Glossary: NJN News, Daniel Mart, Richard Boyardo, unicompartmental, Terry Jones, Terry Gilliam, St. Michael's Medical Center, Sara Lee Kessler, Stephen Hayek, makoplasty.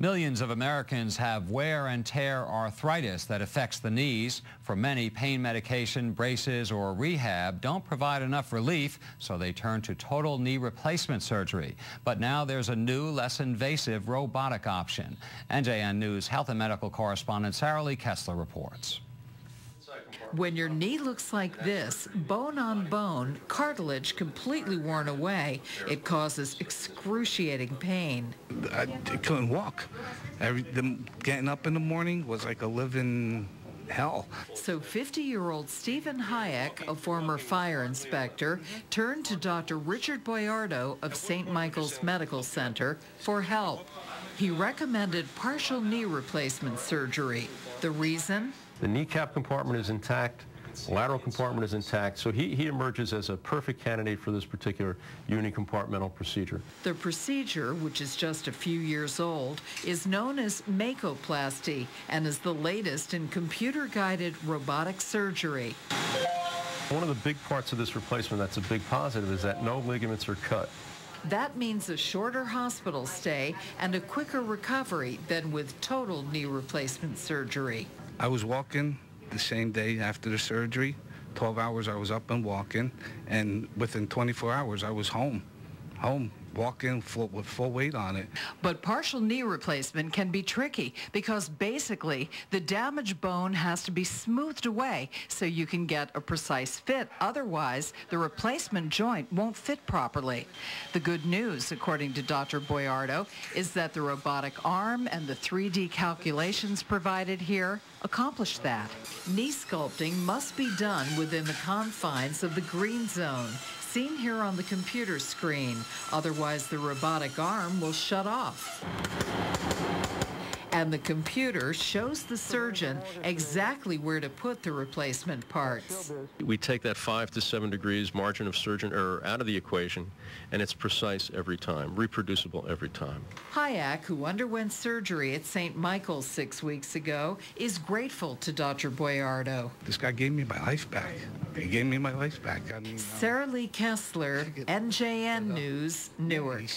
Millions of Americans have wear and tear arthritis that affects the knees. For many, pain medication, braces, or rehab don't provide enough relief, so they turn to total knee replacement surgery. But now there's a new, less invasive robotic option. NJN News health and medical correspondent Sara Lee Kessler reports. When your knee looks like this, bone on bone, cartilage completely worn away, it causes excruciating pain. I couldn't walk. Getting up in the morning was like a living hell. So 50-year-old Stephen Hayek, a former fire inspector, turned to Dr. Richard Boyardo of St. Michael's Medical Center for help. He recommended partial knee replacement surgery. The reason? The kneecap compartment is intact, the lateral compartment is intact, so he emerges as a perfect candidate for this particular unicompartmental procedure. The procedure, which is just a few years old, is known as makoplasty and is the latest in computer-guided robotic surgery. One of the big parts of this replacement that's a big positive is that no ligaments are cut. That means a shorter hospital stay and a quicker recovery than with total knee replacement surgery. I was walking the same day after the surgery. 12 hours I was up and walking, and within 24 hours I was home, walking with full weight on it. But partial knee replacement can be tricky because basically the damaged bone has to be smoothed away so you can get a precise fit. Otherwise, the replacement joint won't fit properly. The good news, according to Dr. Boyardo, is that the robotic arm and the 3D calculations provided here accomplish that. Knee sculpting must be done within the confines of the green zone, seen here on the computer screen. Otherwise, the robotic arm will shut off. And the computer shows the surgeon exactly where to put the replacement parts. We take that 5 to 7 degrees margin of surgeon error out of the equation, and it's precise every time, reproducible every time. Hayek, who underwent surgery at St. Michael's 6 weeks ago, is grateful to Dr. Boyardo. This guy gave me my life back. He gave me my life back. Sara Lee Kessler, NJN News, Newark.